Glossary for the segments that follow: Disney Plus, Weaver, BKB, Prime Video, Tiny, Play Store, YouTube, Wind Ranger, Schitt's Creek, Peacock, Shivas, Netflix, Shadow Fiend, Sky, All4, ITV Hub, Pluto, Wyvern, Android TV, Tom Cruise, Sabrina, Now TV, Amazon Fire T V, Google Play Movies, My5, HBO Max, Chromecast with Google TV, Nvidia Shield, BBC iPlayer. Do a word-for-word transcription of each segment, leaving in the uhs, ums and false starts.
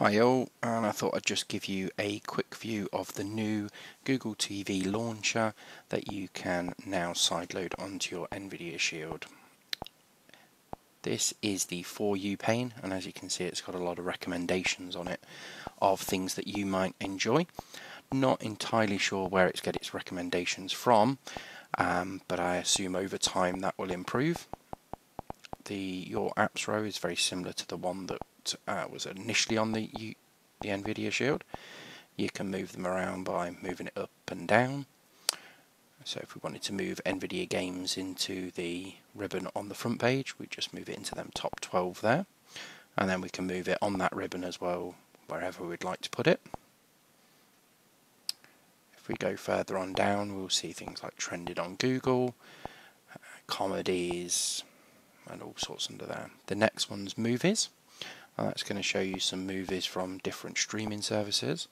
Hi all, and I thought I'd just give you a quick view of the new Google T V launcher that you can now sideload onto your Nvidia Shield. This is the For You pane, and as you can see it's got a lot of recommendations on it of things that you might enjoy. Not entirely sure where it's get its recommendations from, um, but I assume over time that will improve. The Your Apps row is very similar to the one that Uh, was initially on the U the Nvidia Shield. You can move them around by moving it up and down. So if we wanted to move Nvidia games into the ribbon on the front page, we just move it into them top twelve there, and then we can move it on that ribbon as well wherever we'd like to put it. If we go further on down, we'll see things like trended on Google, uh, comedies, and all sorts under there. The next one's movies. Uh, that's going to show you some movies from different streaming services.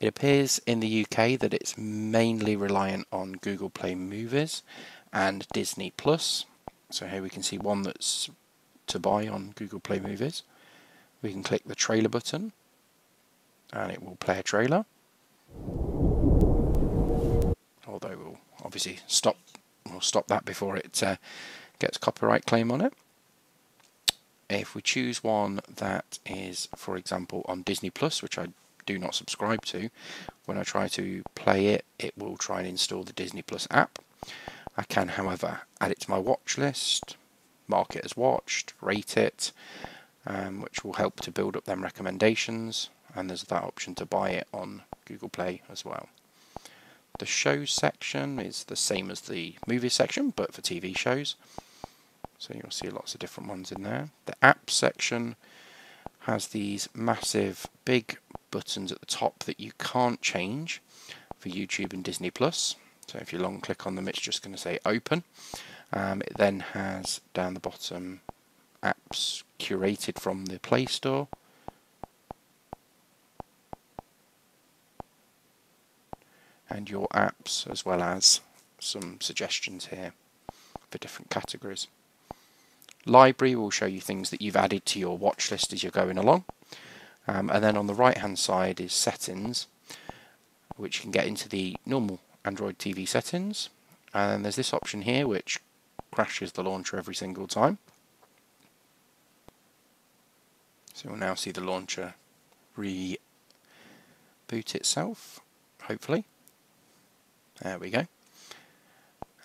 It appears in the U K that it's mainly reliant on Google Play Movies and Disney Plus. So here we can see one that's to buy on Google Play Movies. We can click the trailer button and it will play a trailer. Although we'll obviously stop, we'll stop that before it uh, gets copyright claim on it. If we choose one that is, for example, on Disney Plus, which I do not subscribe to, when I try to play it, it will try and install the Disney Plus app. I can, however, add it to my watch list, mark it as watched, rate it, um, which will help to build up them recommendations, and there's that option to buy it on Google Play as well. The shows section is the same as the movie section, but for T V shows. So you'll see lots of different ones in there. The apps section has these massive big buttons at the top that you can't change for YouTube and Disney Plus. So if you long click on them, it's just going to say open. Um, it then has down the bottom apps curated from the Play Store. And your apps, as well as some suggestions here for different categories. Library will show you things that you've added to your watch list as you're going along, um, and then on the right hand side is settings, which you can get into the normal Android T V settings, and then there's this option here which crashes the launcher every single time. So we'll now see the launcher reboot itself, hopefully. There we go.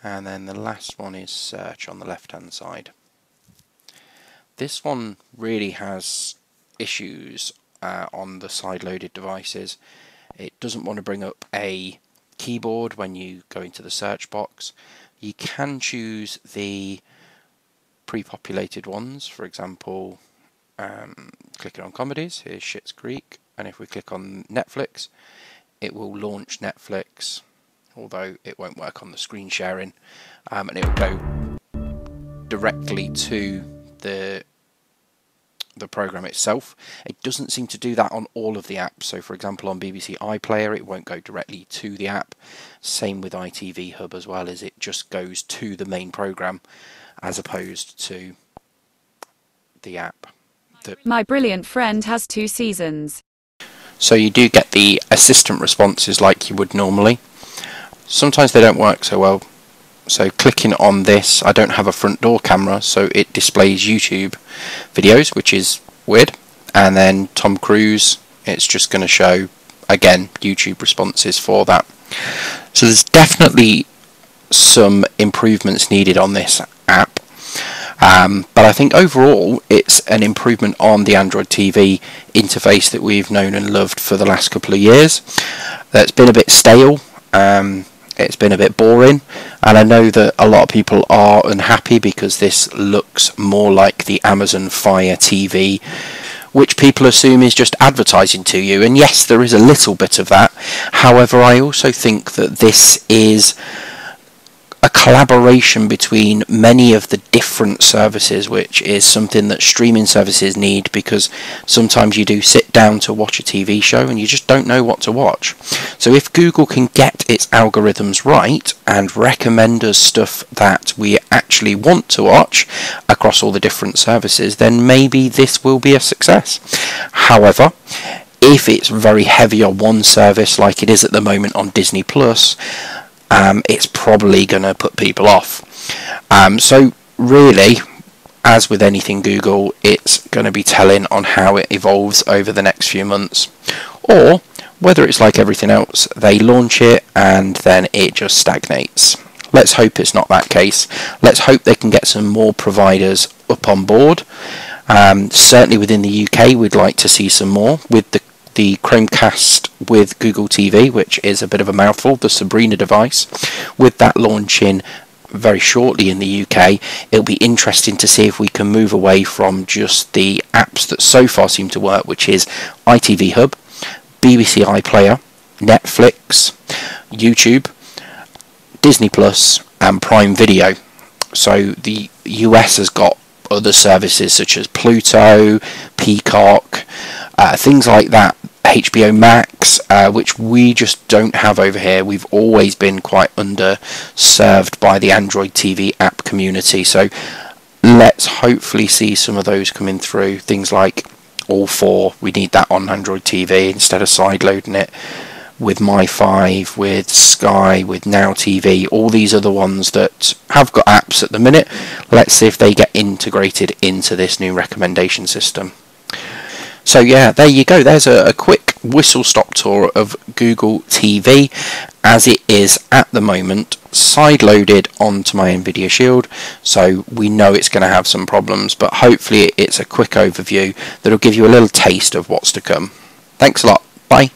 And then the last one is search on the left hand side. This one really has issues uh, on the side-loaded devices. It doesn't want to bring up a keyboard when you go into the search box. You can choose the pre-populated ones, for example, um, clicking on comedies, here's Schitt's Creek, and if we click on Netflix, it will launch Netflix, although it won't work on the screen sharing, um, and it will go directly to the the program itself. It doesn't seem to do that on all of the apps. So for example on B B C iPlayer it won't go directly to the app. Same with I T V Hub as well, as it just goes to the main program as opposed to the app. The My Brilliant Friend has two seasons. So you do get the assistant responses like you would normally. Sometimes they don't work so well. So clicking on this, I don't have a front door camera, so it displays YouTube videos, which is weird. And then Tom Cruise, it's just going to show, again, YouTube responses for that. So there's definitely some improvements needed on this app. Um, but I think overall, it's an improvement on the Android T V interface that we've known and loved for the last couple of years. That's been a bit stale. Um, It's been a bit boring, and I know that a lot of people are unhappy because this looks more like the Amazon Fire T V, which people assume is just advertising to you, and yes, there is a little bit of that. However, I also think that this is a collaboration between many of the different services, which is something that streaming services need, because sometimes you do sit down to watch a T V show and you just don't know what to watch. So if Google can get its algorithms right and recommend us stuff that we actually want to watch across all the different services, then maybe this will be a success. However, if it's very heavy on one service like it is at the moment on Disney Plus, Um, it's probably going to put people off. Um, so really, as with anything Google, it's going to be telling on how it evolves over the next few months, or whether it's like everything else, they launch it and then it just stagnates. Let's hope it's not that case. Let's hope they can get some more providers up on board. Um, certainly within the U K, we'd like to see some more with the the Chromecast with Google T V, which is a bit of a mouthful, the Sabrina device. With that launching very shortly in the U K, it'll be interesting to see if we can move away from just the apps that so far seem to work, which is I T V Hub, B B C iPlayer, Netflix, YouTube, Disney Plus and Prime Video. So the U S has got other services such as Pluto, Peacock, uh, things like that, H B O Max, uh, which we just don't have over here. We've always been quite underserved by the Android T V app community, so let's hopefully see some of those coming through. Things like all four, we need that on Android T V instead of sideloading it, with My five, with Sky, with Now T V, all these other ones that have got apps at the minute. Let's see if they get integrated into this new recommendation system. So yeah, there you go. There's a, a quick whistle-stop tour of Google T V as it is at the moment, sideloaded onto my Nvidia Shield. So we know it's going to have some problems, but hopefully it's a quick overview that'll give you a little taste of what's to come. Thanks a lot. Bye.